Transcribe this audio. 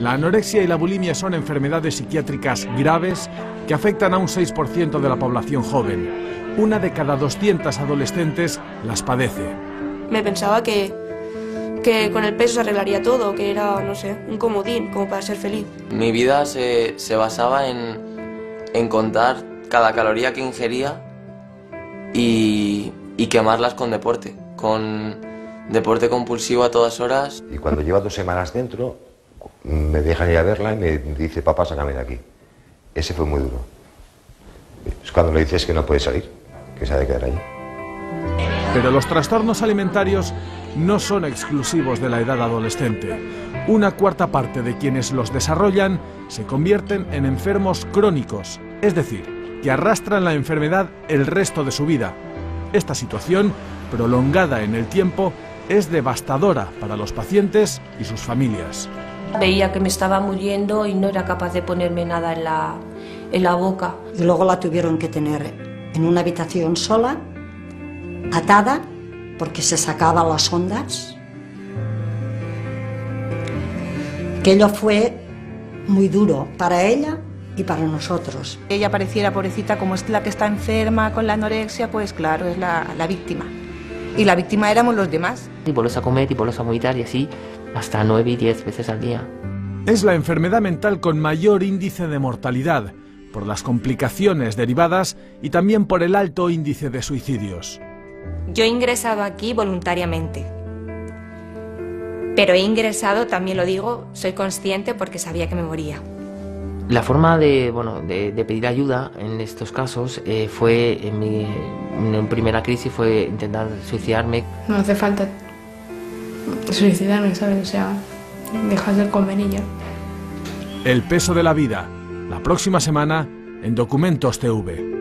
La anorexia y la bulimia son enfermedades psiquiátricas graves que afectan a un 6% de la población joven. Una de cada 200 adolescentes las padece. Me pensaba que con el peso se arreglaría todo, que era, no sé, un comodín, como para ser feliz. Mi vida se basaba en contar cada caloría que ingería y quemarlas con deporte. Con deporte compulsivo a todas horas. Y cuando lleva 2 semanas dentro, me dejan ir a verla y me dice, papá, sácame de aquí. Ese fue muy duro. Es cuando le dices que no puede salir, que se ha de quedar allí. Pero los trastornos alimentarios no son exclusivos de la edad adolescente. Una cuarta parte de quienes los desarrollan se convierten en enfermos crónicos, es decir, que arrastran la enfermedad el resto de su vida. Esta situación, prolongada en el tiempo, es devastadora para los pacientes y sus familias. Veía que me estaba muriendo y no era capaz de ponerme nada en la boca. Y luego la tuvieron que tener en una habitación sola, atada, porque se sacaba las ondas. Aquello fue muy duro para ella y para nosotros. Ella pareciera pobrecita, como es la que está enferma con la anorexia, pues claro, es la víctima. Y la víctima éramos los demás. Y volvés a comer y volvés a vomitar y así hasta 9 y 10 veces al día. Es la enfermedad mental con mayor índice de mortalidad, por las complicaciones derivadas y también por el alto índice de suicidios. Yo he ingresado aquí voluntariamente, pero he ingresado, también lo digo, soy consciente porque sabía que me moría. La forma de pedir ayuda en estos casos fue, en mi primera crisis, fue intentar suicidarme. No hace falta suicidarme, ¿sabes? O sea, dejas de comer y ya. El peso de la vida, la próxima semana en Documentos TV.